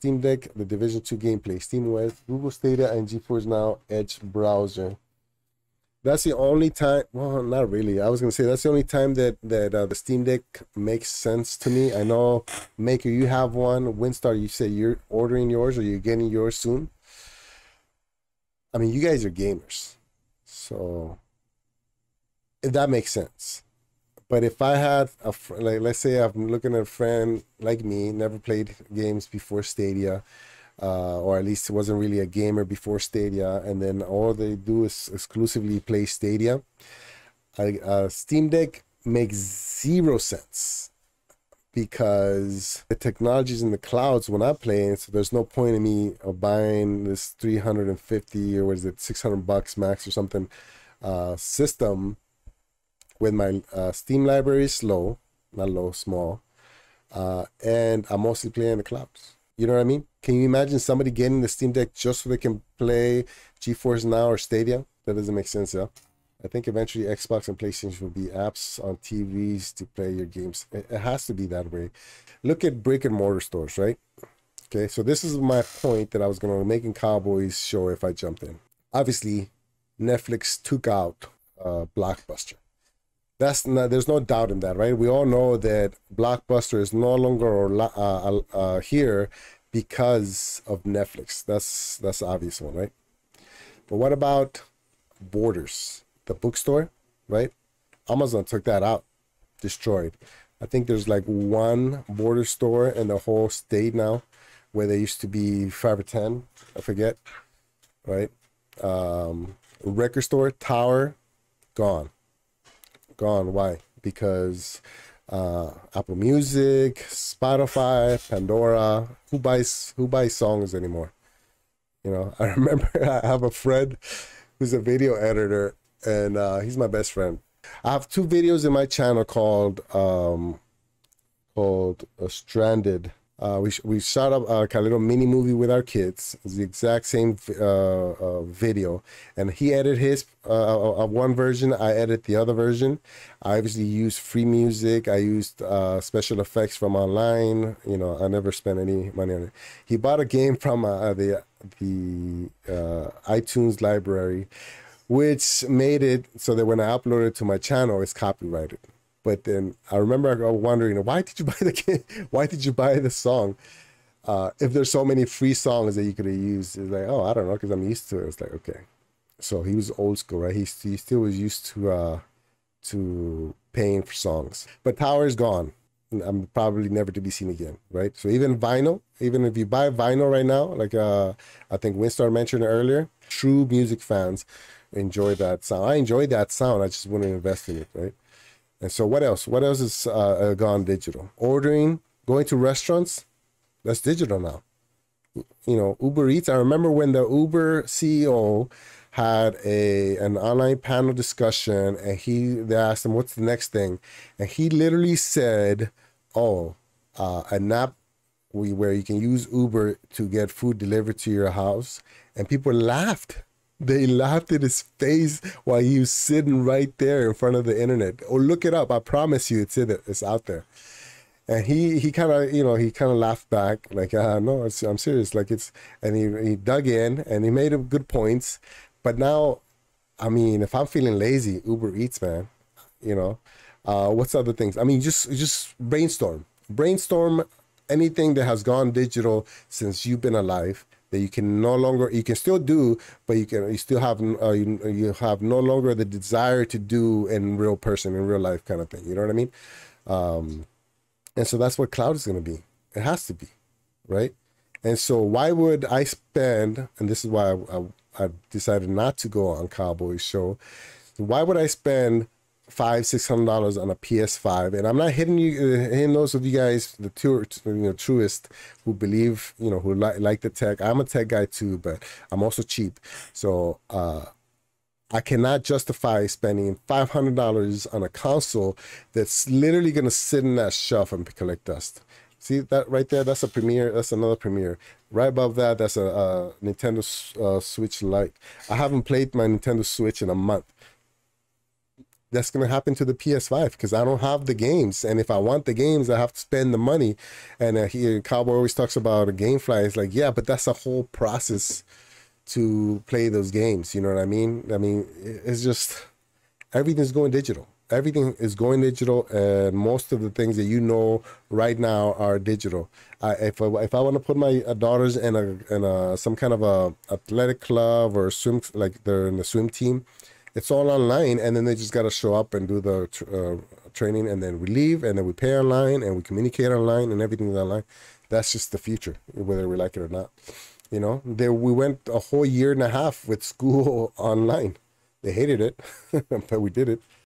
Steam Deck, the Division 2 gameplay, SteamOS, Google Stadia, and GeForce Now, Edge Browser. That's the only time, well, not really. I was going to say that's the only time that the Steam Deck makes sense to me. I know, Maker, you have one. WinStar, you say you're ordering yours or you're getting yours soon. I mean, you guys are gamers. So, if that makes sense. But if I had, like, let's say I'm looking at a friend like me, never played games before Stadia, or at least wasn't really a gamer before Stadia, and then all they do is exclusively play Stadia, Steam Deck makes zero sense because the technology's in the clouds when I play it, so there's no point in me buying this 350 or what is it, $600 max or something system. With my Steam library is low, not low, small, and I'm mostly playing the clouds. You know what I mean? Can you imagine somebody getting the Steam Deck just so they can play GeForce Now or Stadia? That doesn't make sense, yeah? I think eventually Xbox and PlayStation will be apps on TVs to play your games. It has to be that way. Look at brick and mortar stores, right? Okay, so this is my point that I was going to make in Cowboys show if I jumped in. Obviously, Netflix took out Blockbuster. That's not, there's no doubt in that, right? We all know that Blockbuster is no longer here because of Netflix. That's the obvious one, right? But what about Borders, the bookstore, right? Amazon took that out, destroyed. I think there's like one Borders store in the whole state now, where there used to be 5 or 10, I forget, right? Record store, Tower, gone. Gone. Why? Because Apple Music, Spotify, Pandora. Who buys songs anymore? You know, I remember I have a friend who's a video editor, and he's my best friend. I have 2 videos in my channel called Stranded. We shot up like a little mini movie with our kids. It's the exact same video, and he edited his one version. I edit the other version. I obviously used free music. I used special effects from online. You know, I never spent any money on it. He bought a game from the iTunes library, which made it so that when I upload it to my channel, it's copyrighted. But then I remember I was wondering, why did you buy the game? Why did you buy the song? If there's so many free songs that you could have used, it's like, oh, I don't know, because I'm used to it. It's like, okay. So he was old school, right? He still was used to paying for songs. But Tower is gone. I'm probably never to be seen again, right? So even vinyl, even if you buy vinyl right now, like I think Winstar mentioned earlier, true music fans enjoy that sound. I enjoy that sound. I just wouldn't invest in it, right? And so what else? What else is gone digital? Ordering, going to restaurants, that's digital now. You know, Uber Eats. I remember when the Uber CEO had an online panel discussion, and they asked him, what's the next thing? And he literally said, oh, an app where you can use Uber to get food delivered to your house. And people laughed. They laughed in his face while he was sitting right there in front of the internet. Oh, look it up. I promise you, it's out there. And he kind of, you know, he kind of laughed back like, no, I'm serious. Like and he dug in and he made good points. But now, I mean, if I'm feeling lazy, Uber Eats, man, you know, what's other things? I mean, just brainstorm anything that has gone digital since you've been alive. That you can no longer, you can still do, but you still have, you have no longer the desire to do in real life kind of thing. You know what I mean? And so that's what cloud is going to be. It has to be, right? And so why would I spend, and this is why I decided not to go on Cowboy's show. Why would I spend $500, $600 on a PS5? And I'm not hitting those of you guys, the truest, who believe, you know, who like the tech. I'm a tech guy too, but I'm also cheap. So I cannot justify spending $500 on a console that's literally gonna sit in that shelf and collect dust. See that right there? That's a Premiere. That's another Premiere. Right above that, that's a Nintendo Switch Lite. I haven't played my Nintendo Switch in a month. that's going to happen to the PS5 because I don't have the games. And if I want the games, I have to spend the money. And here, Cowboy always talks about a GameFly. It's like, yeah, but that's a whole process to play those games. You know what I mean? I mean, it's just everything's going digital. Everything is going digital, and most of the things that you know right now are digital. If I want to put my daughters in a some kind of a athletic club or swim, like they're in the swim team, it's all online, and then they just got to show up and do the training, and then we leave, and then we pay online, and we communicate online, and everything's online. That's just the future, whether we like it or not. You know, we went a whole year and a half with school online. They hated it, but we did it.